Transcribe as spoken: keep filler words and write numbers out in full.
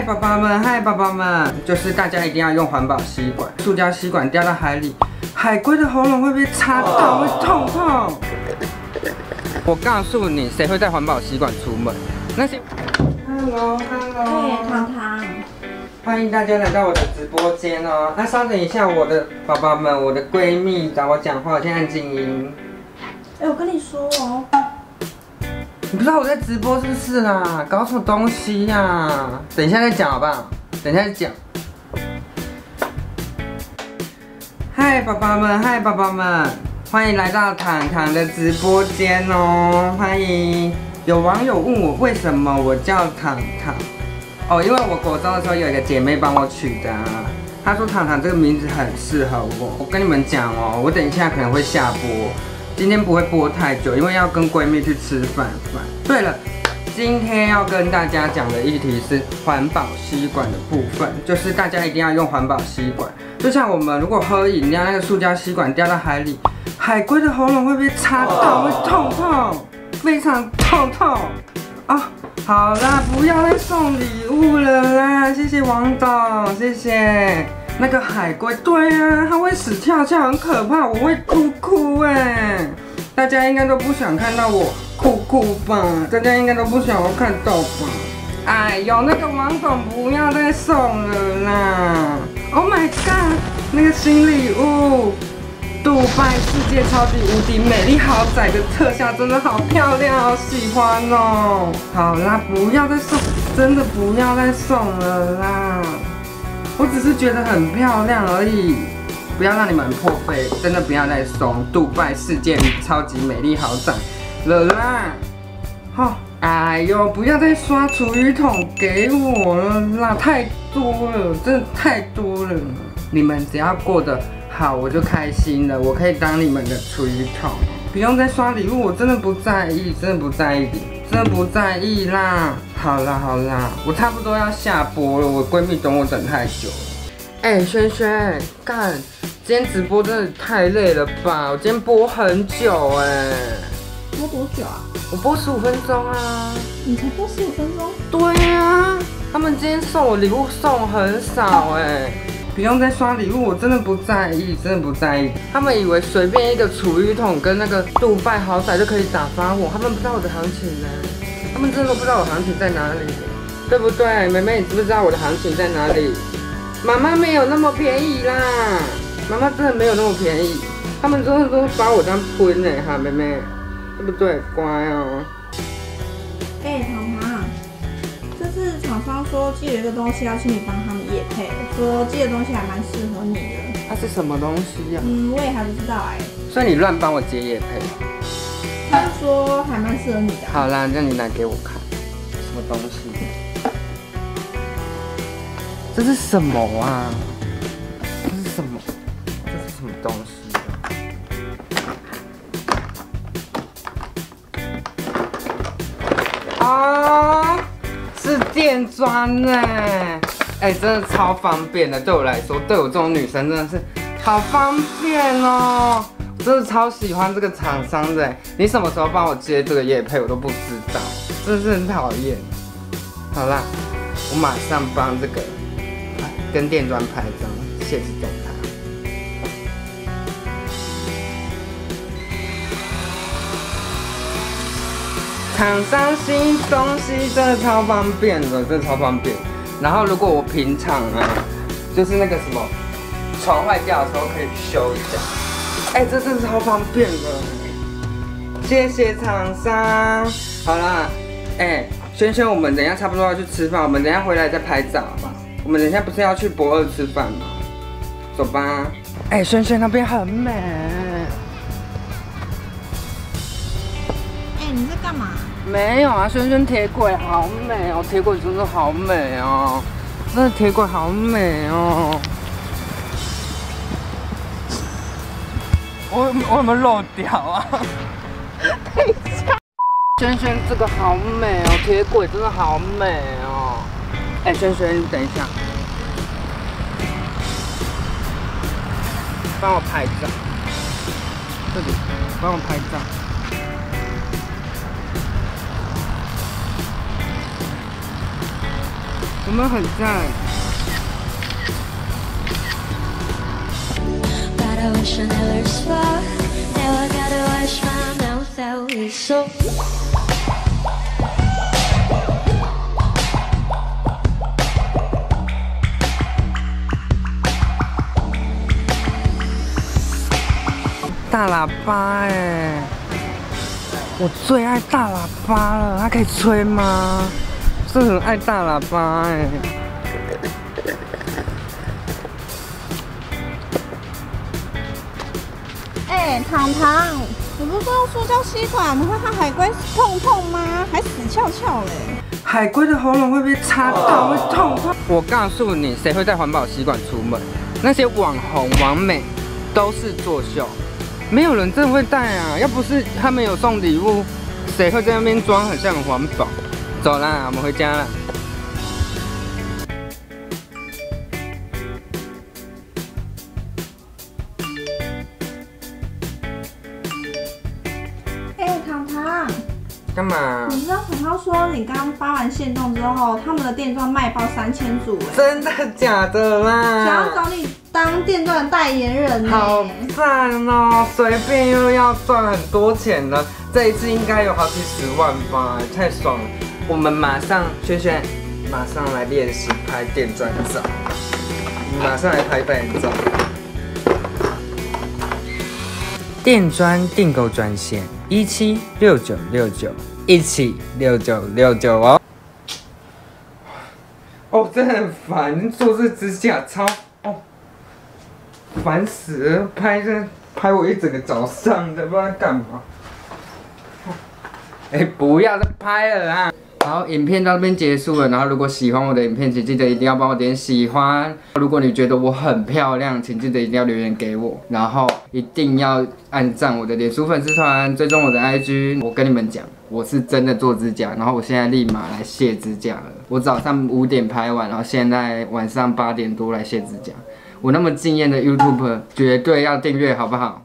嗨，宝宝们，嗨，宝宝们，就是大家一定要用环保吸管，塑胶吸管掉到海里，海龟的喉咙会被插到，会痛痛。我告诉你，谁会带环保吸管出门？那些 ，Hello，Hello， 对，糖糖，欢迎大家来到我的直播间哦。那稍等一下，我的宝宝们，我的闺蜜找我讲话，我先按静音。哎、欸，我跟你说哦。 你不知道我在直播是不是啦？搞什么东西呀、啊？等一下再讲好不好？等一下再讲。嗨，宝宝们，嗨，宝宝们，欢迎来到糖糖的直播间哦！欢迎。有网友问我为什么我叫糖糖？哦，因为我国中的时候有一个姐妹帮我取的、啊，她说糖糖这个名字很适合我。我跟你们讲哦，我等一下可能会下播。 今天不会播太久，因为要跟闺蜜去吃饭饭。对了，今天要跟大家讲的议题是环保吸管的部分，就是大家一定要用环保吸管。就像我们如果喝饮料，那个塑胶吸管掉到海里，海龟的喉咙会被插到，会痛痛，非常痛痛啊！好啦，不要再送礼物了啦，谢谢王总，谢谢。 那个海龟，对啊，它会死翘翘，很可怕，我会哭哭哎！大家应该都不想看到我哭哭吧？大家应该都不想要看到吧？哎呦，那个王总不要再送了啦 ！Oh my god， 那个新礼物，杜拜世界超级无敌美丽豪宅的特效真的好漂亮，好喜欢哦！好啦，不要再送，真的不要再送了啦！ 我只是觉得很漂亮而已，不要让你们破费，真的不要再送杜拜世界超级美丽豪宅了啦！哈，哎呦，不要再刷厨余桶给我了啦，太多了，真的太多了。你们只要过得好，我就开心了，我可以当你们的厨余桶，不用再刷礼物，我真的不在意，真的不在意，真的不在意啦。 好啦好啦，我差不多要下播了，我闺蜜等我等太久了。哎、欸，萱萱，干，今天直播真的太累了吧？我今天播很久哎、欸。播多久啊？我播十五分钟啊。你才播十五分钟？对啊，他们今天送我礼物送很少哎、欸，不用再刷礼物，我真的不在意，真的不在意。他们以为随便一个厨余桶跟那个杜拜豪宅就可以打发我，他们不知道我的行情呢。 他们真的不知道我行情在哪里，对不对？妹妹，你知不知道我的行情在哪里？妈妈没有那么便宜啦，妈妈真的没有那么便宜。他们真的都把我当喷嘞哈，妹妹，对不对？乖哦。哎、欸，糖糖，这次厂商说寄了一个东西要请你帮他们业配，说寄的东西还蛮适合你的。它、啊、是什么东西呀、啊？嗯，我也还不知道哎、欸。所以你乱帮我接业配。 他就说还蛮适合你的、啊。好啦，那你拿给我看，什么东西？这是什么啊？这是什么？这是什么东西、啊？啊，是电钻哎！哎，真的超方便的，对我来说，对我这种女生真的是好方便哦。 真的超喜欢这个厂商的，你什么时候帮我接这个业配，我都不知道，真的是很讨厌。好啦，我马上帮这个跟电钻拍张，谢谢大家。厂商新东西真的超方便的，真的超方便。然后如果我平常啊，就是那个什么床坏掉的时候可以修一下。 哎、欸，这真是超方便的，谢谢厂商。好啦，哎、欸，萱萱，我们等一下差不多要去吃饭，我们等一下回来再拍照吧。我们等一下不是要去博二吃饭吗？走吧。哎、欸，萱萱那边很美。哎、欸，你在干嘛？没有啊，萱萱铁轨好美哦，铁轨真的好美哦，真的铁轨好美哦。 我我有没有漏掉啊？等一下，萱萱这个好美哦，铁轨真的好美哦。哎、欸，萱萱，你等一下，帮我拍照。这里，帮我拍照。有没有很赞？大喇叭哎、欸，我最爱大喇叭了，它可以吹吗？ 真的很爱大喇叭哎、欸！哎、欸，糖糖，你不是说塑胶吸管你会看海龟痛痛吗？还死翘翘嘞！海龟的喉咙会被插到，会痛痛。我告诉你，谁会带环保吸管出门？那些网红、网美都是作秀，没有人真的会带啊！要不是他们有送礼物，谁会在那边装很像很环保？ 走啦，我们回家了。哎、欸，糖糖，干嘛？你知道糖糖说你刚刚发完限动之后，他们的店装卖包三千组、欸，真的假的啦？想要找你当店装的代言人、欸，好赞哦、喔！随便又要赚很多钱了，这一次应该有好几十万吧，太爽了。 我们马上，萱萱，马上来练习拍电钻照，马上来拍电钻照。电钻订购专线一七六九六九一七六九六九哦。哦，真的很烦，做这指甲超哦，烦死了，拍这拍我一整个早上的，不知道干嘛。哎、欸，不要再拍了啦！ 好，影片到这边结束了。然后，如果喜欢我的影片，请记得一定要帮我点喜欢。如果你觉得我很漂亮，请记得一定要留言给我，然后一定要按赞我的脸书粉丝团，追踪我的 I G。我跟你们讲，我是真的做指甲，然后我现在立马来卸指甲了。我早上五点拍完，然后现在晚上八点多来卸指甲。我那么敬业的 YouTuber， 绝对要订阅，好不好？